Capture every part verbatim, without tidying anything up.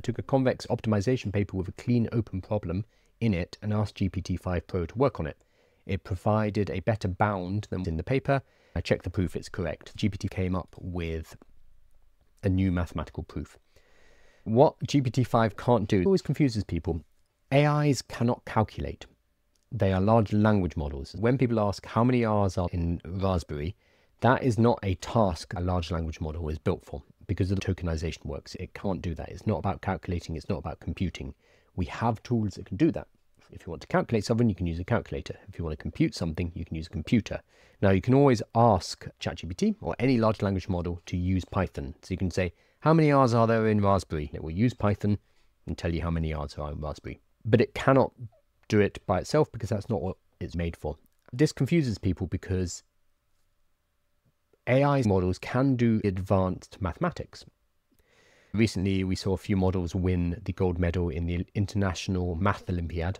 I took a convex optimization paper with a clean open problem in it and asked G P T five Pro to work on it. It provided a better bound than in the paper. I checked the proof, it's correct. G P T came up with a new mathematical proof. What G P T five can't do, it always confuses people. A Is cannot calculate. They are large language models. When people ask how many R's are in Raspberry, that is not a task a large language model is built for because of the tokenization works. It can't do that. It's not about calculating. It's not about computing. We have tools that can do that. If you want to calculate something, you can use a calculator. If you want to compute something, you can use a computer. Now, you can always ask ChatGPT or any large language model to use Python. So you can say, how many R's are there in Raspberry? It will use Python and tell you how many R's are in Raspberry. But it cannot do it by itself because that's not what it's made for. This confuses people because A I models can do advanced mathematics. Recently, we saw a few models win the gold medal in the International Math Olympiad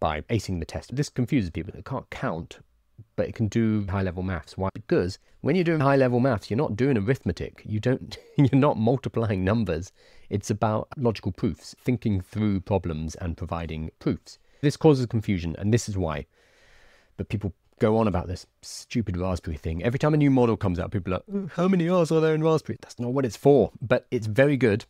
by acing the test. This confuses people. It can't count, but it can do high-level maths. Why? Because when you're doing high-level maths, you're not doing arithmetic. You don't, you're not multiplying numbers. It's about logical proofs, thinking through problems and providing proofs. This causes confusion, and this is why. But people go on about this stupid Raspberry thing. Every time a new model comes out, people are like, how many R's are there in Raspberry? That's not what it's for, but it's very good,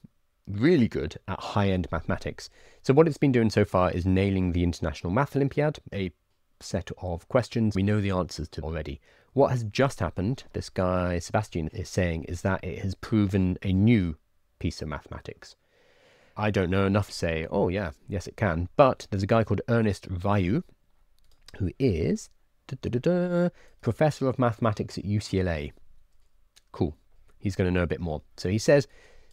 really good at high-end mathematics. So what it's been doing so far is nailing the International Math Olympiad, a set of questions we know the answers to already. What has just happened, this guy Sebastian is saying, is that it has proven a new piece of mathematics. I don't know enough to say, oh yeah, yes it can, but there's a guy called Ernest Ryu, who is da, da, da, da, professor of mathematics at U C L A. Cool, he's going to know a bit more. So he says,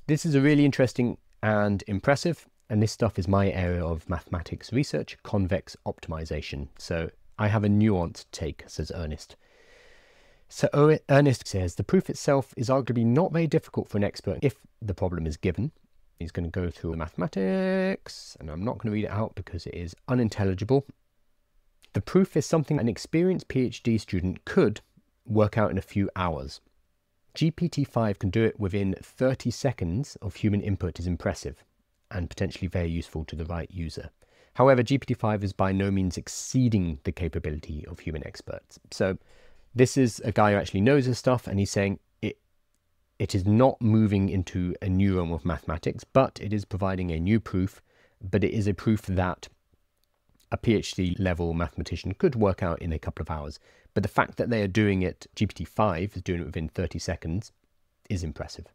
this is a really interesting and impressive, and this stuff is my area of mathematics research, convex optimization. So I have a nuanced take, says Ernest. So Ernest says, the proof itself is arguably not very difficult for an expert if the problem is given. He's going to go through mathematics, and I'm not going to read it out because it is unintelligible. The proof is something an experienced PhD student could work out in a few hours. G P T five can do it within thirty seconds of human input is impressive and potentially very useful to the right user. However, G P T five is by no means exceeding the capability of human experts. So this is a guy who actually knows his stuff, and he's saying, it is not moving into a new realm of mathematics, but it is providing a new proof, but it is a proof that a PhD level mathematician could work out in a couple of hours. But the fact that they are doing it, G P T five is doing it within thirty seconds, is impressive.